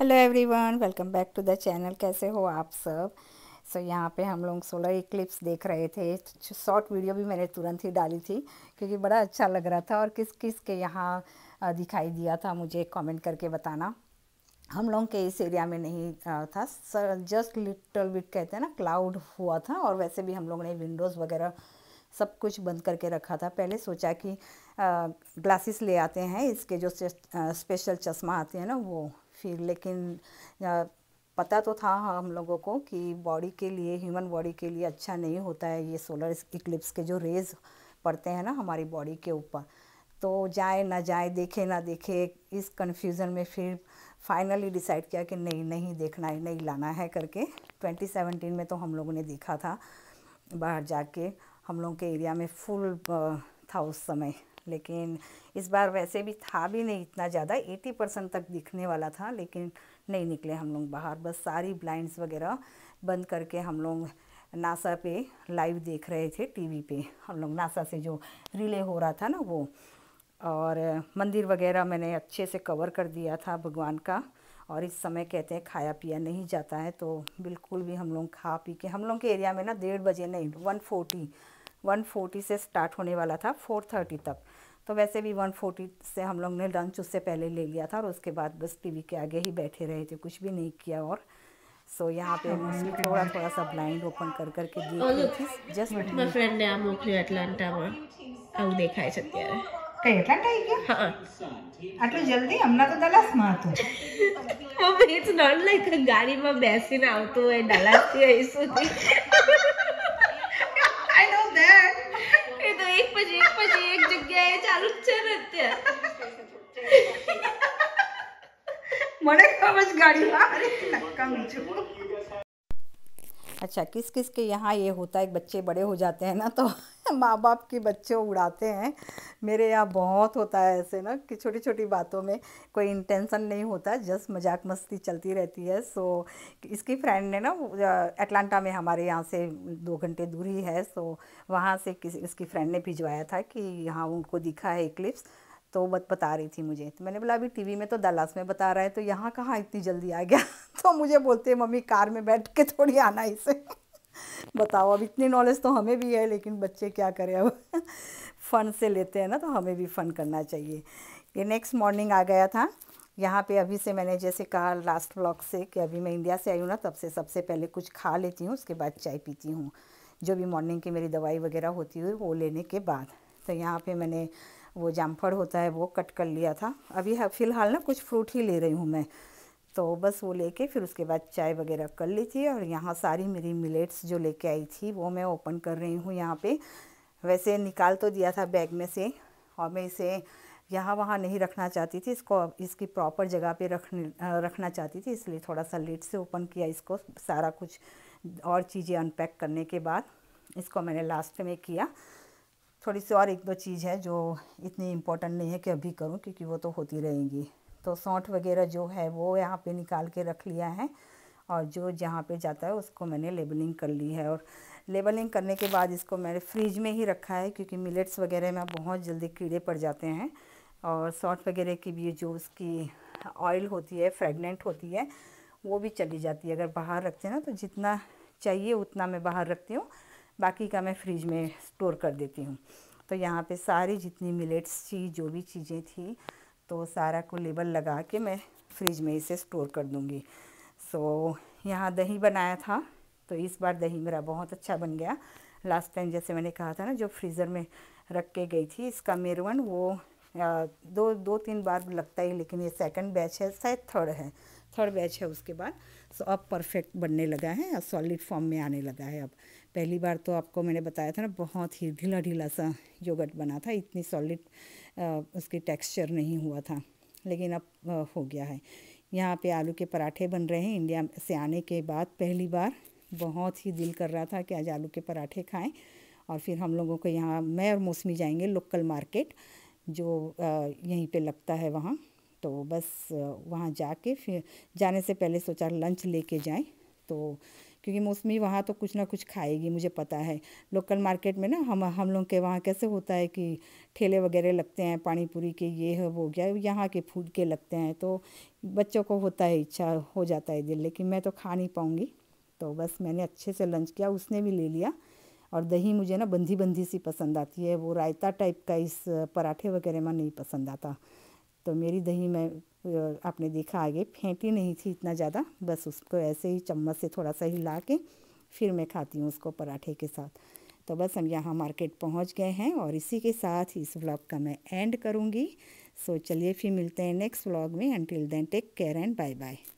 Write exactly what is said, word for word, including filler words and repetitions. Hello everyone, welcome back to the channel. कैसे हो आप सब? सो so, यहाँ पे हम लोग सोलर इक्लिप्स देख रहे थे। शॉर्ट वीडियो भी मैंने तुरंत ही डाली थी क्योंकि बड़ा अच्छा लग रहा था। और किस किस के यहाँ दिखाई दिया था मुझे कमेंट करके बताना। हम लोग के इस एरिया में नहीं था, सर जस्ट लिटल बिट कहते हैं ना, क्लाउड हुआ था। और वैसे भी हम लोग ने विंडोज़ वगैरह सब कुछ बंद करके रखा था। पहले सोचा कि ग्लासेस ले आते हैं, इसके जो स्पेशल चश्मा आते हैं ना वो, फिर लेकिन पता तो था हम लोगों को कि बॉडी के लिए, ह्यूमन बॉडी के लिए अच्छा नहीं होता है ये सोलर इक्लिप्स के जो रेज़ पड़ते हैं ना हमारी बॉडी के ऊपर। तो जाए ना जाए, देखे ना देखे, इस कन्फ्यूज़न में फिर फाइनली डिसाइड किया कि नहीं नहीं देखना है, नहीं लाना है करके। ट्वेंटी सेवनटीन में तो हम लोगों ने देखा था, बाहर जाके हम लोग के एरिया में फुल था उस समय। लेकिन इस बार वैसे भी था भी नहीं इतना ज़्यादा, अस्सी परसेंट तक दिखने वाला था, लेकिन नहीं निकले हम लोग बाहर। बस सारी ब्लाइंड्स वगैरह बंद करके हम लोग नासा पे लाइव देख रहे थे टीवी पे। हम लोग नासा से जो रिले हो रहा था ना वो, और मंदिर वगैरह मैंने अच्छे से कवर कर दिया था भगवान का। और इस समय कहते हैं खाया पिया नहीं जाता है, तो बिल्कुल भी हम लोग खा पी के, हम लोग के एरिया में ना डेढ़ बजे नहीं, वन फोर्टी वन फोर्टी से स्टार्ट होने वाला था फोर थर्टी तक। तो वैसे भी वन फोर्टी से हम लोग ने लंच उससे पहले ले लिया था। और उसके बाद बस टीवी के आगे ही बैठे रहे थे, कुछ भी नहीं किया। और सो so, यहाँ पे मोस्टली थोड़ा थोड़ा सा ब्लाइंड ओपन कर करके देख थी। जस्ट मेरी फ्रेंड ने आ मोकली अटलांटा में आउ देखाई छे त्यारे कई अटलांटा आई गया। हां આટલું જલ્દી હમણા તો દલાસ માં હતો mummy. It's not like a ગાડી માં બેસીને આવતો હોય દલાસ થી એ સુધી। આઈ નો ધેટ એ તો એક પછી એક પછી એક જગ્યાએ ચાલુ જ છે ને અત્યારે। મને ખબર જ ગાડી માં નક્કા મીચું। अच्छा, किस किस के यहाँ ये होता है, बच्चे बड़े हो जाते हैं ना तो माँ बाप के बच्चे उड़ाते हैं। मेरे यहाँ बहुत होता है ऐसे ना कि छोटी छोटी बातों में कोई इंटेंशन नहीं होता, जस्ट मजाक मस्ती चलती रहती है। सो इसकी फ्रेंड ने ना अटलांटा में, हमारे यहाँ से दो घंटे दूर ही है, सो वहाँ से किसी इसकी फ्रेंड ने भिजवाया था कि यहाँ उनको दिखा है इक्लिप्स। तो बत बता रही थी मुझे, तो मैंने बोला अभी टीवी में तो दलास में बता रहा है, तो यहाँ कहाँ इतनी जल्दी आ गया। तो मुझे बोलते हैं मम्मी कार में बैठ के थोड़ी आना इसे। बताओ, अब इतनी नॉलेज तो हमें भी है, लेकिन बच्चे क्या करें अब। फ़न से लेते हैं ना, तो हमें भी फ़न करना चाहिए। ये नेक्स्ट मॉर्निंग आ गया था यहाँ पे। अभी से मैंने जैसे कहा लास्ट व्लॉग से कि अभी मैं इंडिया से आई हूँ ना, तब से सबसे पहले कुछ खा लेती हूँ, उसके बाद चाय पीती हूँ, जो भी मॉर्निंग की मेरी दवाई वगैरह होती हुई वो लेने के बाद। तो यहाँ पर मैंने वो जामफल होता है वो कट कर लिया था। अभी फ़िलहाल ना कुछ फ्रूट ही ले रही हूँ मैं, तो बस वो लेके फिर उसके बाद चाय वगैरह कर ली थी। और यहाँ सारी मेरी मिलेट्स जो लेके आई थी वो मैं ओपन कर रही हूँ यहाँ पे। वैसे निकाल तो दिया था बैग में से, और मैं इसे यहाँ वहाँ नहीं रखना चाहती थी, इसको इसकी प्रॉपर जगह पे रखने रखना चाहती थी, इसलिए थोड़ा सा लेट से ओपन किया इसको। सारा कुछ और चीज़ें अनपैक करने के बाद इसको मैंने लास्ट में किया। थोड़ी सी और एक दो चीज़ है जो इतनी इम्पोर्टेंट नहीं है कि अभी करूँ, क्योंकि वो तो होती रहेंगी। तो सौंठ वगैरह जो है वो यहाँ पे निकाल के रख लिया है, और जो जहाँ पे जाता है उसको मैंने लेबलिंग कर ली है। और लेबलिंग करने के बाद इसको मैंने फ्रीज में ही रखा है, क्योंकि मिलेट्स वगैरह में बहुत जल्दी कीड़े पड़ जाते हैं। और सौंठ वगैरह की भी जो उसकी ऑयल होती है, फ्रेगनेंट होती है, वो भी चली जाती है अगर बाहर रखते हैं ना। तो जितना चाहिए उतना मैं बाहर रखती हूँ, बाकी का मैं फ्रीज में स्टोर कर देती हूँ। तो यहाँ पे सारी जितनी मिलेट्स थी, जो भी चीज़ें थी, तो सारा को लेबल लगा के मैं फ्रिज में इसे स्टोर कर दूँगी। सो so, यहाँ दही बनाया था, तो इस बार दही मेरा बहुत अच्छा बन गया। लास्ट टाइम जैसे मैंने कहा था ना, जो फ्रीज़र में रख के गई थी इसका मेरवन, वो दो दो तीन बार लगता ही, लेकिन ये सेकंड बैच है, शायद थर्ड है थर्ड बैच है उसके बाद। सो so, अब परफेक्ट बनने लगा है और सॉलिड फॉर्म में आने लगा है। अब पहली बार तो आपको मैंने बताया था ना, बहुत ही ढीला ढीला सा योगर्ट बना था, इतनी सॉलिड उसकी टेक्सचर नहीं हुआ था, लेकिन अब आ, हो गया है। यहाँ पे आलू के पराठे बन रहे हैं। इंडिया से आने के बाद पहली बार बहुत ही दिल कर रहा था कि आज आलू के पराठे खाएं। और फिर हम लोगों को यहाँ, मैं और मौसमी जाएंगे लोकल मार्केट जो आ, यहीं पर लगता है वहाँ, तो बस वहाँ जाके, फिर जाने से पहले सोचा लंच लेके जाएं, तो क्योंकि मौसमी वहाँ तो कुछ ना कुछ खाएगी, मुझे पता है। लोकल मार्केट में ना हम हम लोग के वहाँ कैसे होता है कि ठेले वगैरह लगते हैं पानी पूरी के, ये है वो क्या, यहाँ के फूड के लगते हैं, तो बच्चों को होता है इच्छा, हो जाता है दिल, लेकिन मैं तो खा नहीं पाऊँगी। तो बस मैंने अच्छे से लंच किया, उसने भी ले लिया। और दही मुझे ना बंधी बंधी सी पसंद आती है, वो रायता टाइप का इस पराठे वगैरह में नहीं पसंद आता। तो मेरी दही मैं, आपने देखा आगे फेंटी नहीं थी इतना ज़्यादा, बस उसको ऐसे ही चम्मच से थोड़ा सा हिला के फिर मैं खाती हूँ उसको पराठे के साथ। तो बस हम यहाँ मार्केट पहुँच गए हैं और इसी के साथ इस व्लॉग का मैं एंड करूँगी। सो चलिए फिर मिलते हैं नेक्स्ट व्लॉग में। Until then take care and bye bye.